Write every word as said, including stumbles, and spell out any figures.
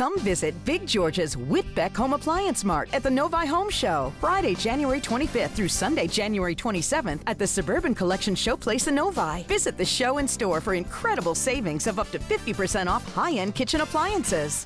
Come visit Big George's Whitbeck Home Appliance Mart at the Novi Home Show, Friday, January twenty-fifth through Sunday, January twenty-seventh at the Suburban Collection Showplace in Novi. Visit the show and store for incredible savings of up to fifty percent off high-end kitchen appliances.